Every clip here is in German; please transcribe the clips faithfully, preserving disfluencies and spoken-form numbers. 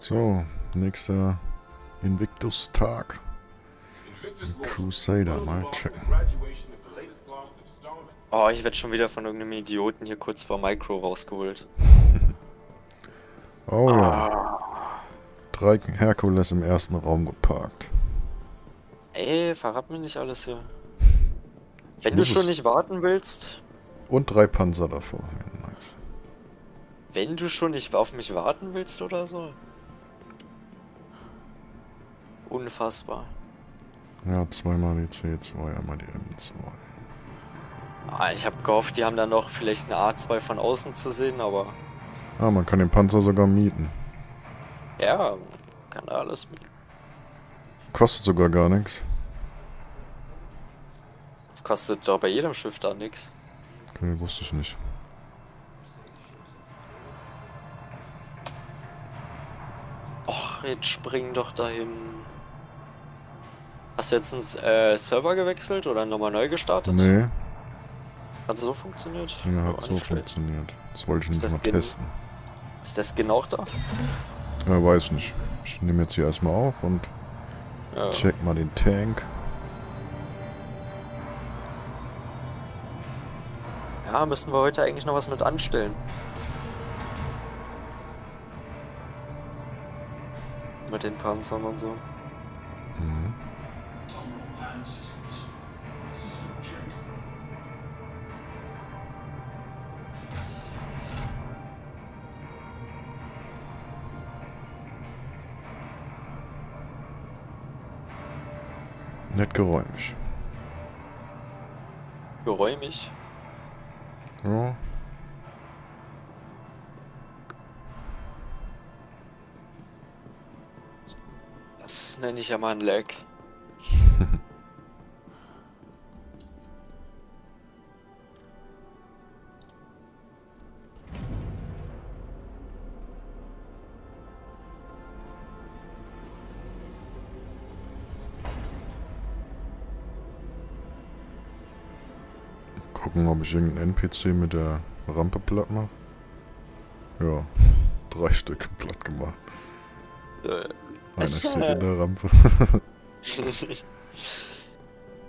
So, nächster Invictus-Tag. Crusader, mal checken. Oh, ich werde schon wieder von irgendeinem Idioten hier kurz vor Micro rausgeholt. Oh ja. Drei Herkules im ersten Raum geparkt. Ey, verrat mir nicht alles hier. Wenn du schon nicht warten willst... Und drei Panzer davor. Ja, nice. Wenn du schon nicht auf mich warten willst oder so? Unfassbar. Ja, zweimal die C zwei, einmal die M zwei. Ah, ich habe gehofft, die haben dann noch vielleicht eine A zwei von außen zu sehen, aber... Ah, man kann den Panzer sogar mieten. Ja, kann da alles mieten. Kostet sogar gar nichts. Das kostet doch bei jedem Schiff da nichts. Okay, wusste ich nicht. Och, jetzt spring doch dahin. Hast du jetzt einen äh, Server gewechselt oder nochmal neu gestartet? Nee. Hat so funktioniert? Ja, hat so funktioniert. Das wollte ich nicht mal testen. Ist das genau da? Ja, weiß nicht. Ich nehme jetzt hier erstmal auf und ja. Check mal den Tank. Ja, müssen wir heute eigentlich noch was mit anstellen. Mit den Panzern und so. Mhm. Nicht geräumig. Geräumig? Ja. Das nenne ich ja mal ein Lag. Gucken, ob ich irgendeinen N P C mit der Rampe platt mache. Ja, drei Stück platt gemacht. Äh, Einer steht in der Rampe.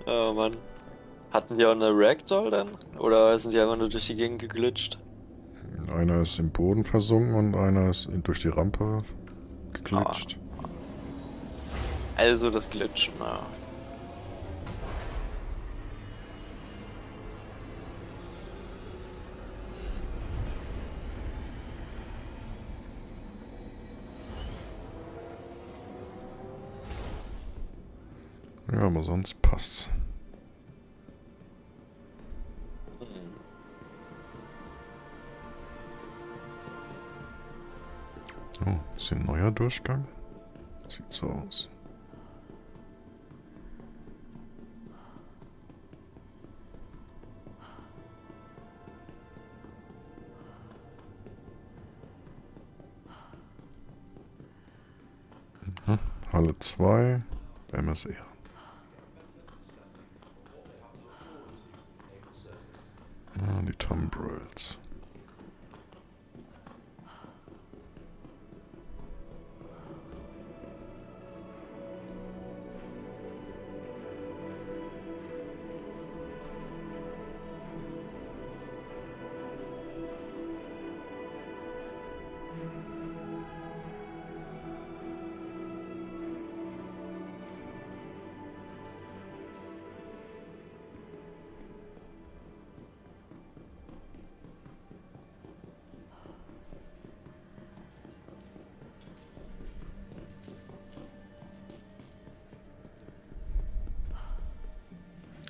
Oh Mann. Hatten die auch eine Ragdoll dann? Oder sind die einfach nur durch die Gegend geglitscht? Einer ist im Boden versunken und einer ist durch die Rampe geglitscht. Ah. Also das Glitschen, ja. Ja, aber sonst passt's. Hm. Oh, ist hier ein neuer Durchgang? Sieht so aus. Mhm. Halle zwei, M S R. Ah, die Tumbrils.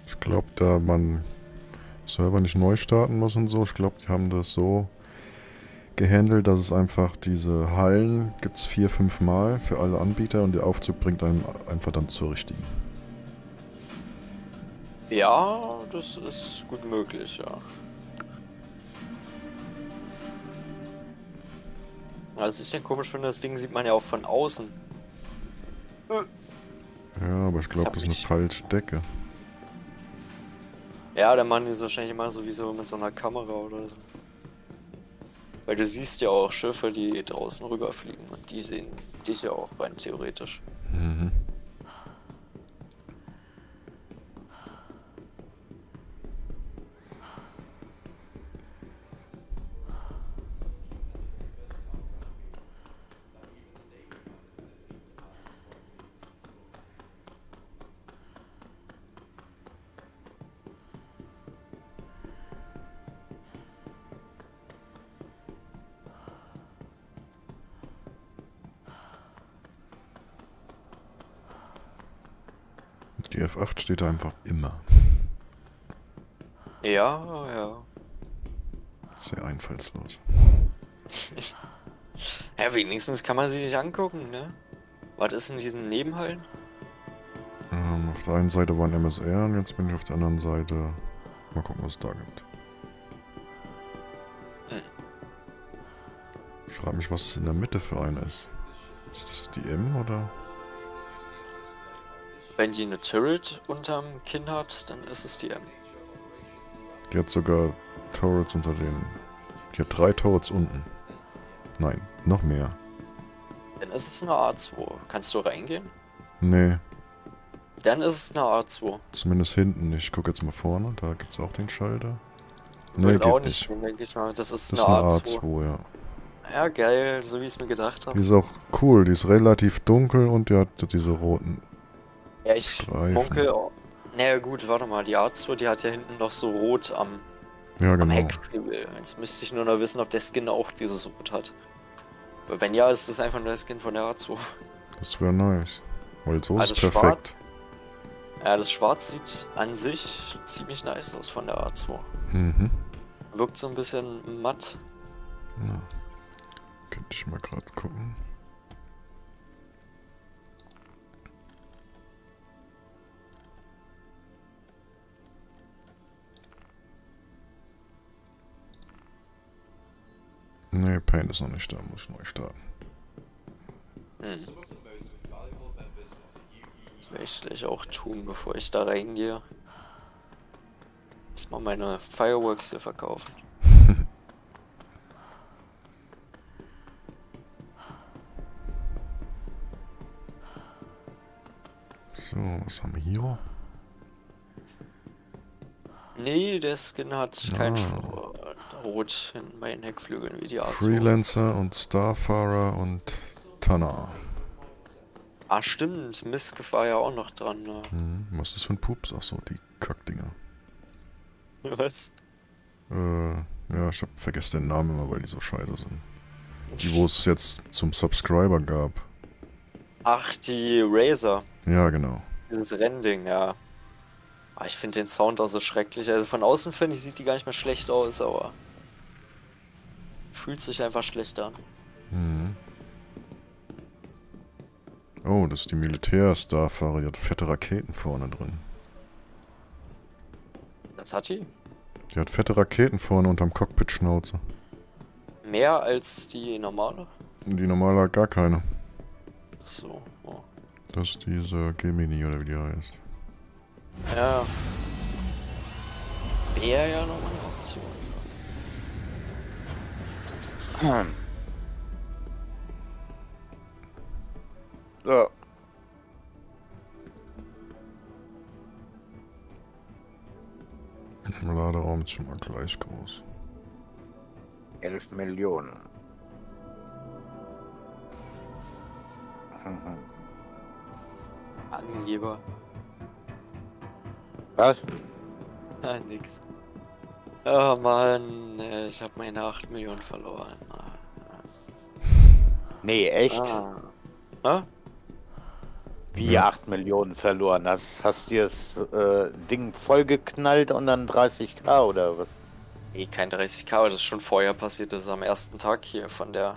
Ich glaube, da man Server nicht neu starten muss und so, ich glaube, die haben das so gehandelt, dass es einfach diese Hallen gibt es vier, fünf Mal für alle Anbieter und der Aufzug bringt einem einfach dann zur richtigen. Ja, das ist gut möglich, ja. Was ich denn komisch finde, das Ding sieht man ja auch von außen. Ja, aber ich glaube, das ist eine falsche Decke. Ja, dann machen die es wahrscheinlich immer sowieso mit so einer Kamera oder so. Weil du siehst ja auch Schiffe, die draußen rüberfliegen und die sehen dich ja auch rein theoretisch. Mhm. Die F acht steht da einfach immer. Ja, ja. Sehr einfallslos. Ja, wenigstens kann man sie nicht angucken, ne? Was ist in diesen Nebenhallen? Ähm, auf der einen Seite war ein M S R und jetzt bin ich auf der anderen Seite. Mal gucken, was es da gibt. Hm. Ich frage mich, was in der Mitte für eine ist. Ist das die M oder? Wenn die eine Turret unterm Kinn hat, dann ist es die M. Die hat sogar Turrets unter den... Die hat drei Turrets unten. Nein, noch mehr. Dann ist es eine A zwei. Kannst du reingehen? Nee. Dann ist es eine A zwei. Zumindest hinten. Ich gucke jetzt mal vorne, da gibt es auch den Schalter. Nee, geht auch nicht. nicht. Das ist, das eine, ist eine A zwei. A zwei, ja. Ja, geil, so wie ich es mir gedacht habe. Die ist auch cool, die ist relativ dunkel und die hat diese roten... Ja, ich dunkel. Oh, naja, gut, warte mal. Die A zwei, die hat ja hinten noch so rot am, ja, genau. am Heckflügel. Jetzt müsste ich nur noch wissen, ob der Skin auch dieses Rot hat. Aber wenn ja, ist das einfach nur der Skin von der A zwei. Das wäre nice. Weil so also ist perfekt. Schwarz, ja, das Schwarz sieht an sich ziemlich nice aus von der A zwei. Mhm. Wirkt so ein bisschen matt. Ja. Könnte ich mal gerade gucken. Nee, Paint ist noch nicht da, muss neu starten. Hm. Das werde ich gleich auch tun, bevor ich da reingehe. Erstmal meine Fireworks hier verkaufen. So, was haben wir hier? Nee, der Skin hat ah. keinen Spruch. Rot in meinen Heckflügeln wie die Art. Freelancer und Starfarer und Tanna. Ah, stimmt. Mistgefahr ja auch noch dran. Ne? Hm, was ist das für ein Pups? Achso, die Kackdinger. Was? Äh, ja, ich hab vergessen den Namen immer, weil die so scheiße sind. Die, wo es jetzt zum Subscriber gab. Ach, die Razer. Ja, genau. Dieses Rending, ja. Ich finde den Sound auch so schrecklich. Also von außen finde ich, sieht die gar nicht mehr schlecht aus, aber fühlt sich einfach schlecht an. Mhm. Oh, das ist die Militärstar-Fahrer, die hat fette Raketen vorne drin. Das hat die? Die hat fette Raketen vorne unterm Cockpit-Schnauze. Mehr als die normale? Die normale hat gar keine. Ach so. Oh. Das ist diese G-Mini oder wie die heißt. Ja. Wäre ja nochmal eine Option. Hm. Ja. Der Laderaum ist schon mal gleich groß. Elf Millionen. Angeber. Was? Nein, nix. Oh Mann, ich hab meine acht Millionen verloren. Nee, echt? Ah. Ah? Wie hm. acht Millionen verloren? Hast, hast du das äh, Ding vollgeknallt und dann dreißig K oder was? Nee, kein dreißig K, aber das ist schon vorher passiert. Das ist am ersten Tag hier von der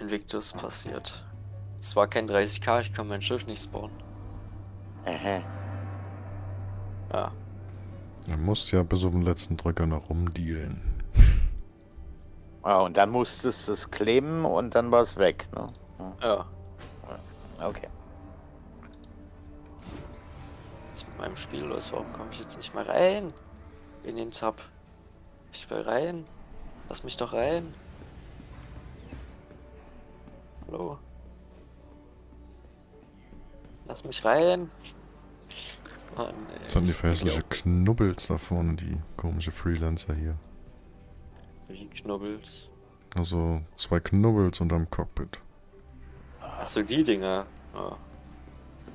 Invictus passiert. Es war kein dreißig K, ich kann mein Schiff nicht spawnen. Aha. Ja. Man muss ja bis auf den letzten Drücker noch rumdealen. Ah, und dann musstest du es kleben und dann war es weg, ne? Hm. Ja. Okay. Jetzt mit meinem Spiel los, warum komme ich jetzt nicht mal rein? In den Tab. Ich will rein. Lass mich doch rein. Hallo. Lass mich rein. Oh, nee. Jetzt haben die verhässliche Knubbels da vorne, die komische Freelancer hier. Wie Knubbels? Also zwei Knubbels unterm Cockpit. Achso, die Dinger. Oh.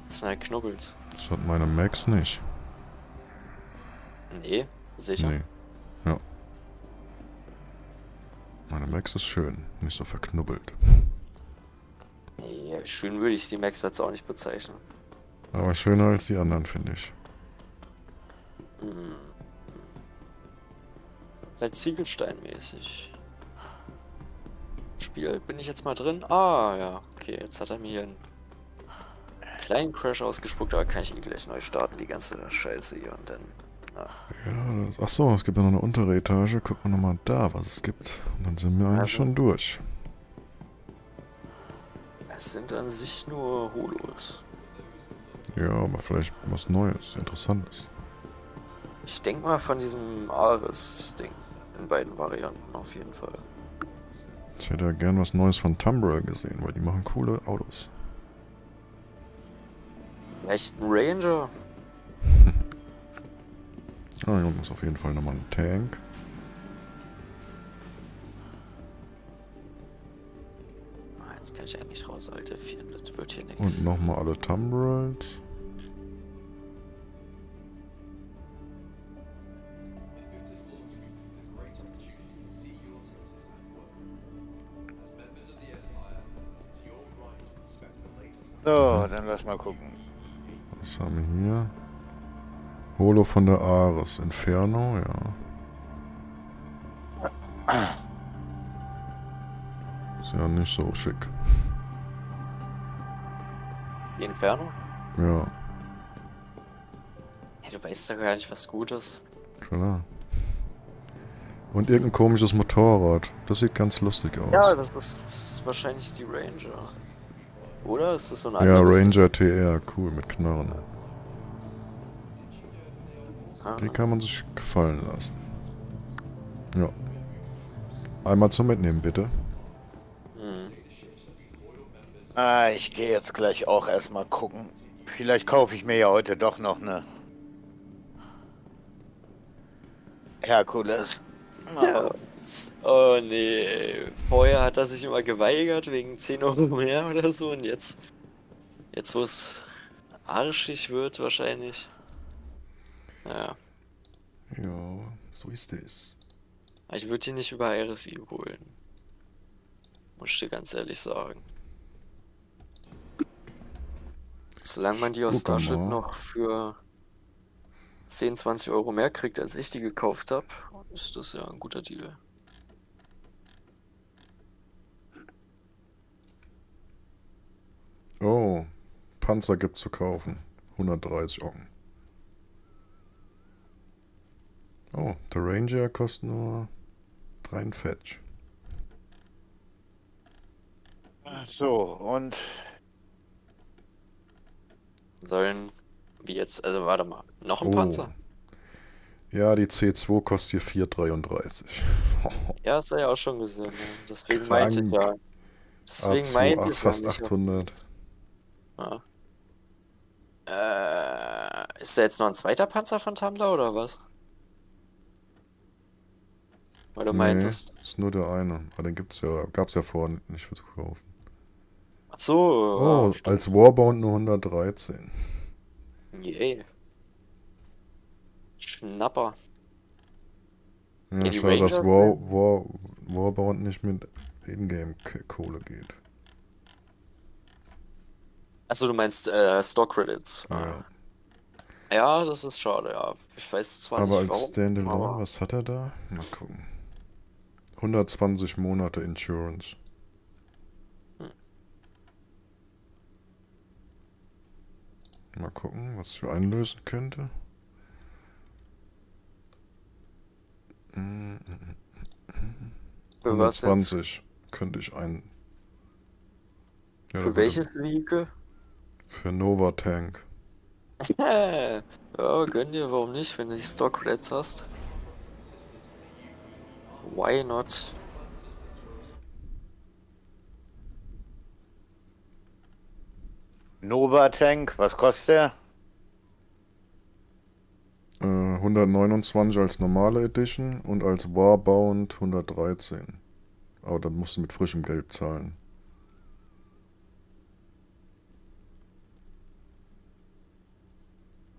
Das sind halt Knubbels. Das hat meine Max nicht. Nee, sicher? Nee. Ja. Meine Max ist schön, nicht so verknubbelt. Nee, schön würde ich die Max jetzt auch nicht bezeichnen. Aber schöner als die anderen, finde ich. Hm. Seit Ziegelstein-mäßig. Spiel, bin ich jetzt mal drin? Ah, ja. Okay, jetzt hat er mir hier einen kleinen Crash ausgespuckt, aber kann ich ihn gleich neu starten, die ganze Scheiße hier und dann... Ah. Ja, das, ach so, es gibt ja noch eine untere Etage. Gucken wir nochmal da, was es gibt. Und dann sind wir eigentlich also schon durch. Es sind an sich nur Holos. Ja, aber vielleicht was Neues, Interessantes. Ich denke mal von diesem Ares-Ding. In beiden Varianten auf jeden Fall. Ich hätte ja gern was Neues von Tumbril gesehen, weil die machen coole Autos. Vielleicht ein Ranger? Ja, hier muss auf jeden Fall nochmal ein Tank. Ah, jetzt kann ich eigentlich raus, Alter. Das wird hier nichts. Und nochmal alle Tumbrils. So, dann lass mal gucken. Was haben wir hier? Holo von der Ares. Inferno, ja. Ist ja nicht so schick. Die Inferno? Ja. Hey, du weißt ja gar nicht, was Gutes. Klar. Und irgendein komisches Motorrad. Das sieht ganz lustig aus. Ja, das, das ist wahrscheinlich die Ranger. Oder? Ist das so ein anderes? Ja, Ranger T R. Cool, mit Knarren. Die kann man sich gefallen lassen. Ja. Einmal zum Mitnehmen, bitte. Hm. Ah, ich gehe jetzt gleich auch erstmal gucken. Vielleicht kaufe ich mir ja heute doch noch eine Herkules. Ja. Oh nee. Vorher hat er sich immer geweigert wegen zehn Euro mehr oder so und jetzt. Jetzt wo es arschig wird wahrscheinlich. Ja. Ja, so ist es. Ich würde die nicht über R S I holen. Muss ich dir ganz ehrlich sagen. Solange man die aus Starship noch für zehn, zwanzig Euro mehr kriegt, als ich die gekauft habe, ist das ja ein guter Deal. Oh, Panzer gibt's zu kaufen. hundertdreißig Ocken. Oh, der Ranger kostet nur drei Fetch. So, und... Sollen wir jetzt... Also, warte mal. Noch ein oh. Panzer? Ja, die C zwei kostet hier vier Komma dreiunddreißig. Ja, das war ja auch schon gesehen. Ne? Deswegen meinte ich ja... Deswegen A zwei, meinte ich fast achthundert. Ja. Äh, ist da jetzt noch ein zweiter Panzer von Tumblr, oder was? Weil du nee, meintest. Ist nur der eine. Aber den gibt's ja, gab's ja vorhin nicht für zu kaufen. Ach so. Oh, ah, als Warbound nur hundertdreizehn. Yay. Schnapper. Ja, ja schade, dass War, War, Warbound nicht mit Ingame-Kohle geht. Achso, du meinst äh, Stock-Credits. Ah, ja. Ja, das ist schade, ja. Ich weiß zwar aber nicht warum. Aber als Standalone, was hat er da? Mal gucken. hundertzwanzig Monate Insurance. Hm. Mal gucken, was ich einlösen könnte. Für hundertzwanzig was könnte ich ein. Ja, für welches Vehikel? Für Nova Tank. Ja, gönn dir, warum nicht, wenn du die Stock-Credits hast. Why not? Nova Tank, was kostet der? Äh, hundertneunundzwanzig als normale Edition und als Warbound hundertdreizehn. Aber dann musst du mit frischem Geld zahlen.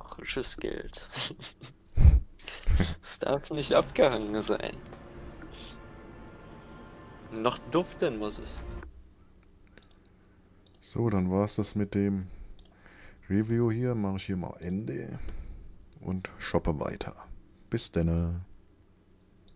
Frisches Geld. Es darf nicht abgehangen sein. Noch duften muss es. So, dann war es das mit dem Review hier. Mache ich hier mal Ende und shoppe weiter. Bis dann.